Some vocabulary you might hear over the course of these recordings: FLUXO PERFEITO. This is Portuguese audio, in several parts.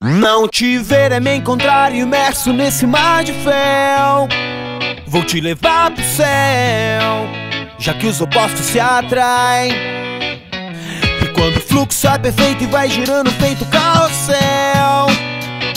Não te ver é me encontrar imerso nesse mar de fel. Vou te levar pro céu, já que os opostos se atraem. E quando o fluxo é perfeito e vai girando feito carrossel,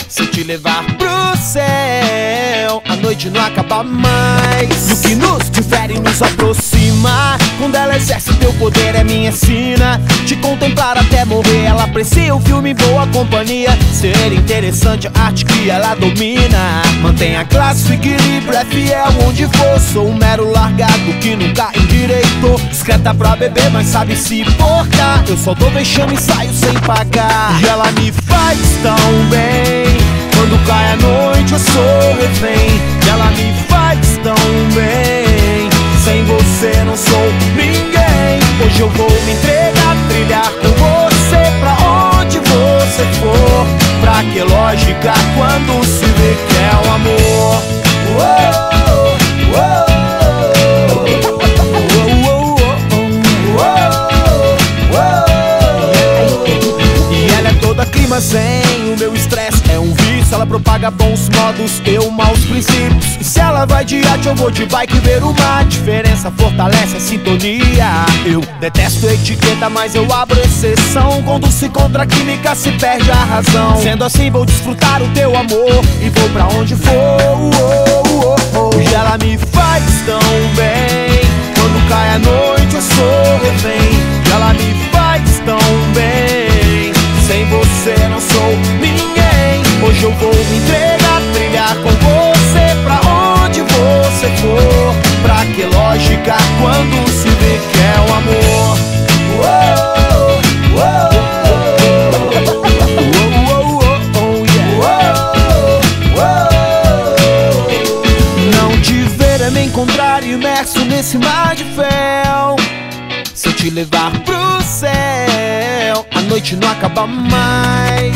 se eu te levar pro céu, a noite não acaba mais. E o que nos difere nos aproxima, quando ela exerce teu poder é minha sina. Te contemplar até morrer, ela aprecia o filme boa companhia. Ser interessante a arte que ela domina. Mantém a classe, o equilíbrio é fiel onde for. Sou um mero largado que nunca endireitou. Discreta pra beber, mas sabe se portar. Eu só dou vexame e saio sem pagar. E ela me faz tão bem, quando cai a noite eu sou refém. E ela me faz tão bem, sem você não sou ninguém. Hoje eu vou me entregar, trilhar com você pra onde você for. Pra que lógica quando se vê que é o amor? Uou, uou. Sem o meu estresse é um vício, ela propaga bons modos, eu maus princípios. E se ela vai de iate, eu vou de bike ver o mar. Diferença fortalece a sintonia. Eu detesto etiqueta, mas eu abro exceção. Quando se contra a química, se perde a razão. Sendo assim, vou desfrutar o teu amor e vou pra onde for. E ela me faz tão bem, quando cai a noite eu sou refém. E ela me faz tão bem, sem você não sou ninguém. Hoje eu vou me entregar, trilhar com você pra onde você for. Pra que lógica quando se vê que é o amor? Uou, uou, uou, uou, uou. Não te ver é me encontrar imerso nesse mar de fel. Se eu te levar pro céu, a noite não acaba mais.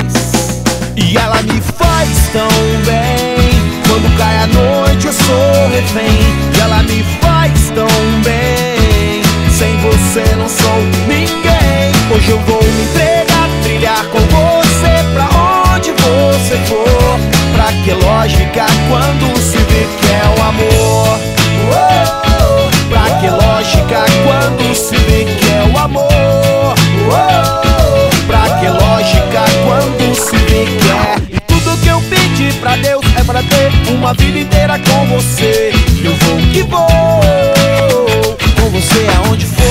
E ela me faz tão bem, quando cai a noite eu sou refém. E ela me faz tão bem, sem você não sou ninguém. Hoje eu vou me entregar, trilhar com você pra onde você for. Pra que lógica quando se vê que é o amor? Uou, pra que lógica quando se vê que é o amor? Uou, pra que lógica quando se vê que é? E tudo que eu pedi pra Deus é pra ter uma vida inteira com você. Eu vou que vou, com você aonde for.